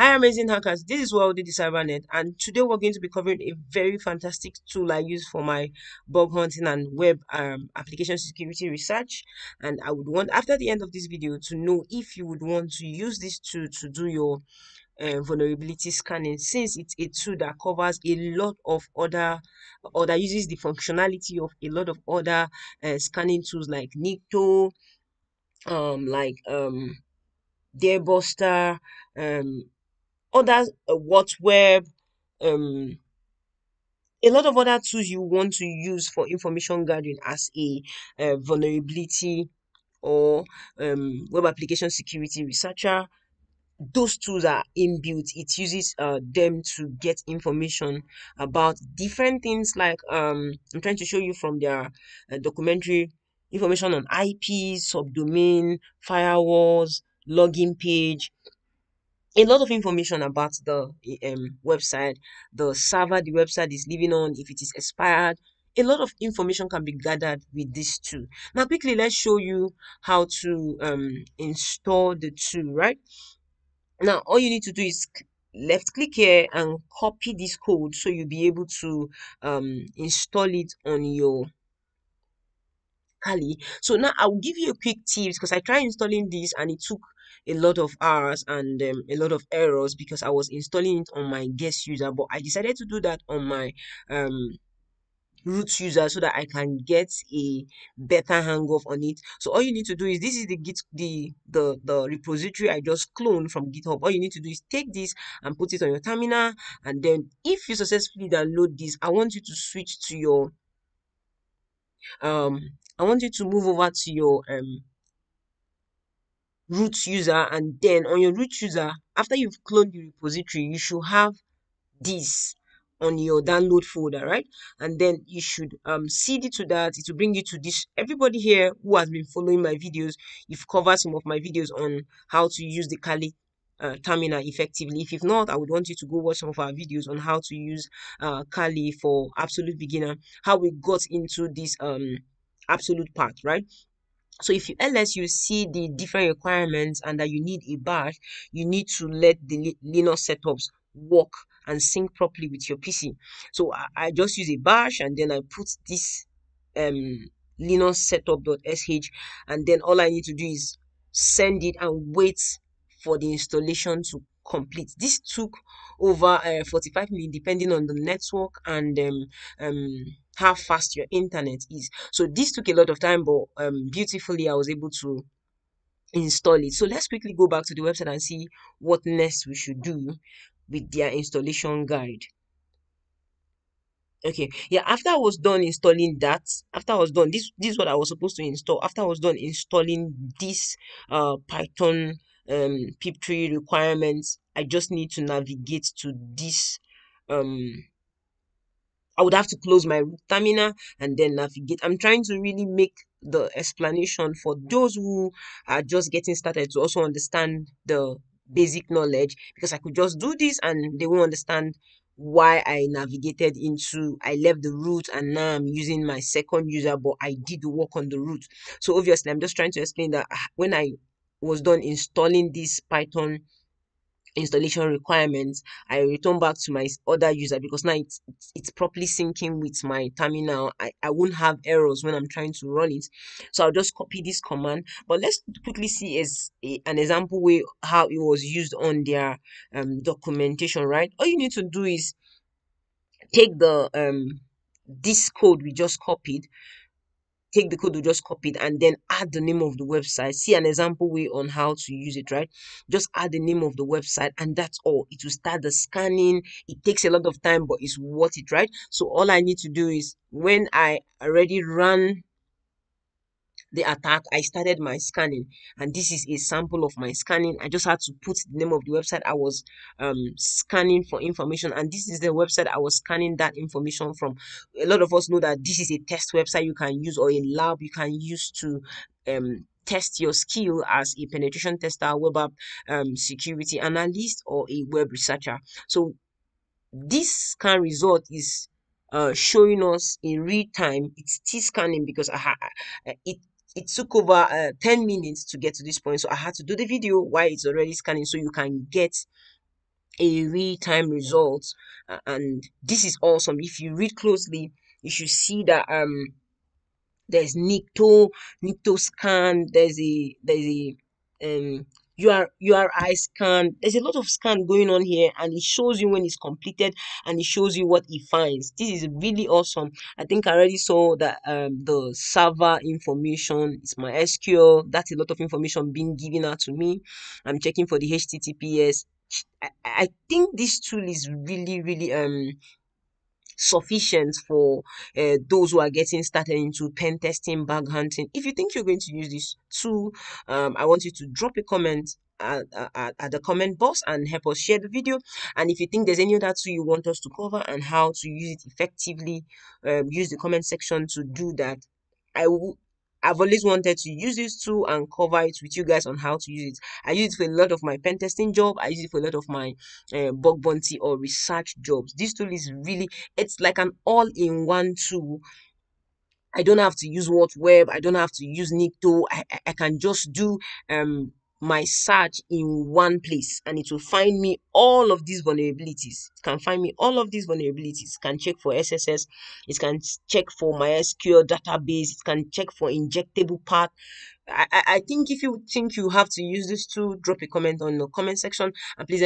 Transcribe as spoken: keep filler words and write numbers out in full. Hi amazing hackers, this is Worldy the Cybernet, and today we're going to be covering a very fantastic tool I use for my bug hunting and web um, application security research. And I would want, after the end of this video, to know if you would want to use this tool to do your uh, vulnerability scanning, since it's a tool that covers a lot of other, or that uses the functionality of a lot of other uh, scanning tools like Nikto, um, like um, Dirbuster, um, others, uh, WhatWeb, um, a lot of other tools you want to use for information gathering as a uh, vulnerability or um, web application security researcher. Those tools are inbuilt. It uses uh, them to get information about different things like, um, I'm trying to show you from their uh, documentary, information on I P, subdomain, firewalls, login page, a lot of information about the um, website, the server the website is living on, if it is expired. A lot of information can be gathered with this tool. Now quickly, let's show you how to um, install the tool. Right now, all you need to do is left click here and copy this code, so you'll be able to um, install it on your Kali. So now I'll give you a quick tips, because I tried installing this and it took a lot of hours and um, a lot of errors because I was installing it on my guest user, but I decided to do that on my um root user so that I can get a better hang of on it. So all you need to do is, this is the git the the the repository I just cloned from GitHub. All you need to do is take this and put it on your terminal, and then if you successfully download this, I want you to switch to your um I want you to move over to your um root user, and then on your root user, after you've cloned the repository, you should have this on your download folder, right? And then you should um cd to that. It will bring you to this. Everybody here who has been following my videos, you've covered some of my videos on how to use the Kali uh, terminal effectively. If, if not, I would want you to go watch some of our videos on how to use uh Kali for absolute beginner, how we got into this um absolute part, right? So if you ls, you see the different requirements and that you need a bash. You need to let the Linux setups work and sync properly with your P C. So I, I just use a bash, and then I put this um, Linux setup.sh, and then all I need to do is send it and wait for the installation to complete. This took over uh, forty-five minutes, depending on the network and um, um, how fast your internet is. So this took a lot of time, but um, beautifully I was able to install it. So let's quickly go back to the website and see what next we should do with their installation guide. Okay, yeah, after I was done installing that, after I was done, this, this is what I was supposed to install. After I was done installing this uh, Python um, pip three requirements, I just need to navigate to this. Um, I would have to close my root terminal and then navigate. I'm trying to really make the explanation for those who are just getting started to also understand the basic knowledge, because I could just do this and they won't understand why I navigated into, I left the root and now I'm using my second user, but I did the work on the root. So obviously I'm just trying to explain that when I was done installing this Python installation requirements, I return back to my other user, because now it's, it's properly syncing with my terminal. I, I won't have errors when I'm trying to run it. So I'll just copy this command, but let's quickly see as a, an example way how it was used on their um, documentation, right? All you need to do is take the um, this code we just copied, take the code we just copied, and then add the name of the website. See an example way on how to use it, right? Just add the name of the website, and that's all. It will start the scanning. It takes a lot of time, but it's worth it, right? So all I need to do is, when I already ran the attack, I started my scanning, and this is a sample of my scanning. I just had to put the name of the website I was um scanning for information, and this is the website I was scanning that information from. A lot of us know that this is a test website you can use, or a lab you can use to um test your skill as a penetration tester, web app um, security analyst, or a web researcher. So this scan result is uh showing us in real time. It's still scanning because I ha it it took over uh, ten minutes to get to this point, so I had to do the video while it's already scanning, so you can get a real-time result, uh, and this is awesome. If you read closely, you should see that um there's Nikto, Nikto scan, there's a there's a um U R I scan. There's a lot of scan going on here, and it shows you when it's completed, and it shows you what it finds. This is really awesome. I think I already saw that um, the server information is MySQL. That's a lot of information being given out to me. I'm checking for the H T T P S. I, I think this tool is really, really um sufficient for uh, those who are getting started into pen testing, bug hunting. If you think you're going to use this tool, um, I want you to drop a comment at, at, at the comment box and help us share the video. And if you think there's any other tool you want us to cover and how to use it effectively, um, use the comment section to do that. I will I've always wanted to use this tool and cover it with you guys on how to use it. I use it for a lot of my pen testing job. I use it for a lot of my uh, bug bounty or research jobs. This tool is really, it's like an all-in-one tool. I don't have to use WhatWeb. I don't have to use Nikto. I, I, I can just do um, my search in one place, and it will find me all of these vulnerabilities. It can find me all of these vulnerabilities. It can check for S S S. It can check for MySQL database. It can check for injectable path. I, I, I think if you think you have to use this tool, drop a comment on the comment section, and please